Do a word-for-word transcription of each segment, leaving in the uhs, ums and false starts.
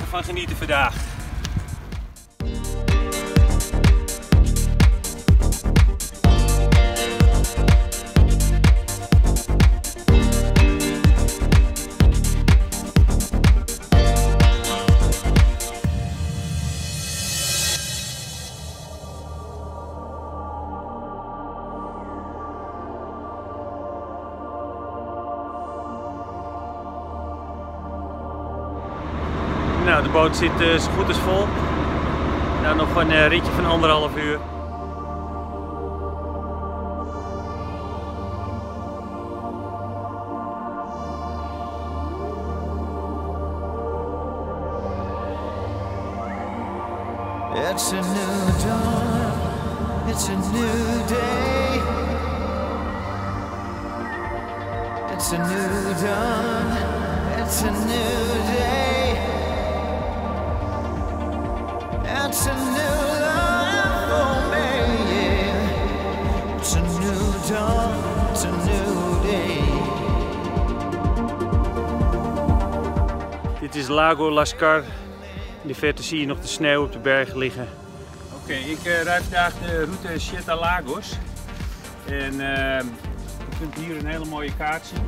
lekker van genieten vandaag. Nou, de boot zit uh, zo goed als vol. Nou, nog een uh, ritje van anderhalf uur. It's a new dawn, it's a new day. It's a new dawn, it's a new day. It's a new life for me, yeah. It's a new dawn, it's a new day. Dit is Lago Lascar. In de verte zie je nog de sneeuw op de bergen liggen. Oké, okay, ik uh, rijd vandaag de route Siete Lagos. En uh, je kunt hier een hele mooie kaart zien.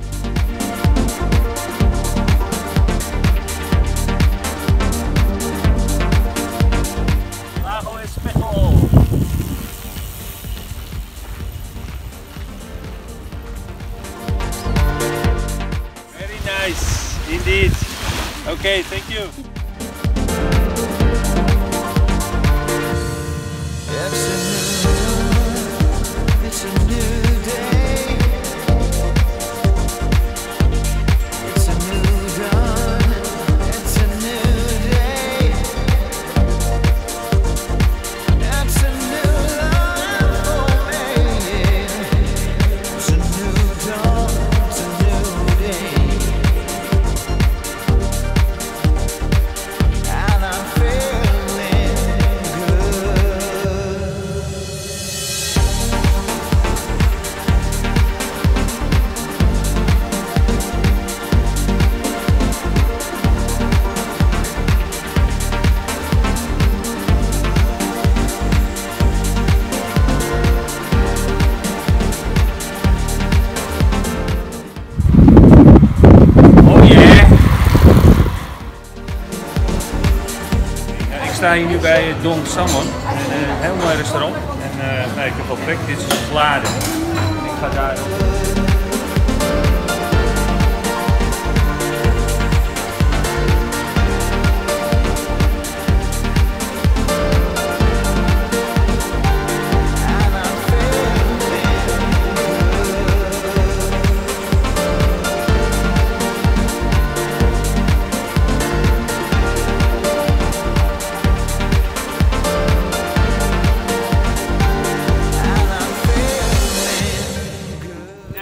Nice, indeed. Okay, thank you. It's a new day. We staan hier nu bij Dong Samon, een heel mooi restaurant. En uh, ik heb wel trek, dit is salade. En ik ga daar op.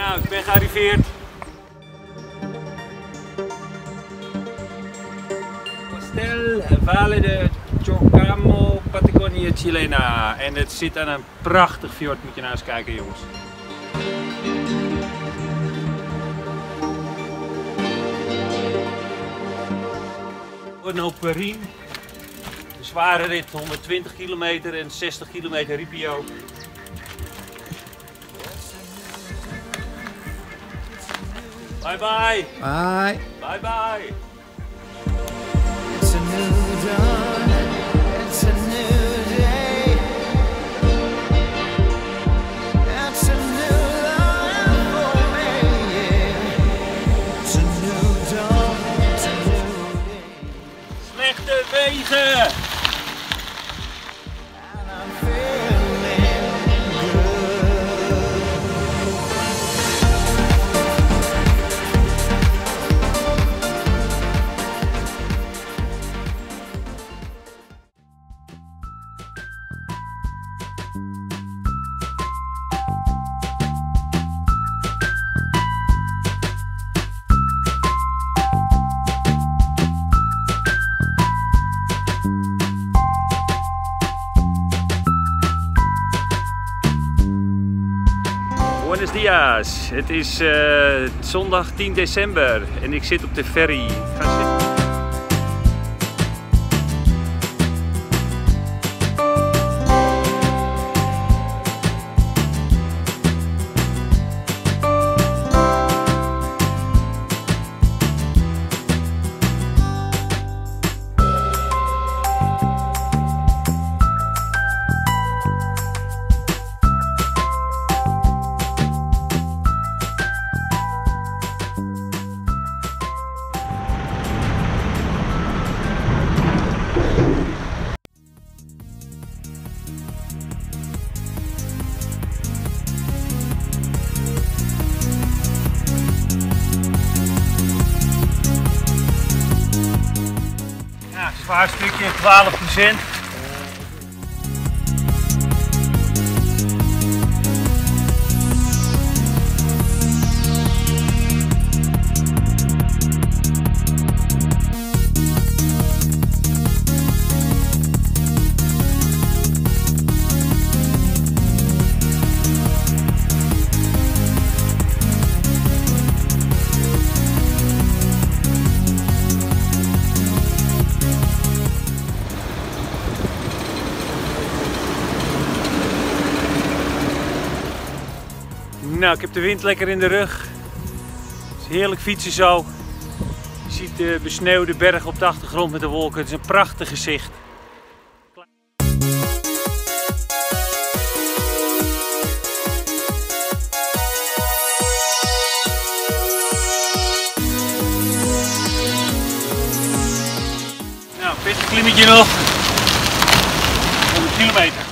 Nou, ik ben gearriveerd. Hostel Valle Giocamo, Patagonia Chilena. En het zit aan een prachtig fjord, moet je nou eens kijken, jongens. Een hoop perien. Een zware rit, honderdtwintig kilometer en zestig kilometer ripio. Bye bye. Bye. Bye bye. It's a new dawn. It's a new day. That's a new life for me. Yeah. It's a new dawn. It's a new day. Slechte wegen. Buenos dias, het is uh, zondag tien december en ik zit op de ferry. Ik ga zitten. Ja, zwaar stukje, twaalf procent. Nou, ik heb de wind lekker in de rug. Het is heerlijk fietsen zo. Je ziet de besneeuwde berg op de achtergrond met de wolken. Het is een prachtig gezicht. Nou, best een klimmetje nog. honderd kilometer.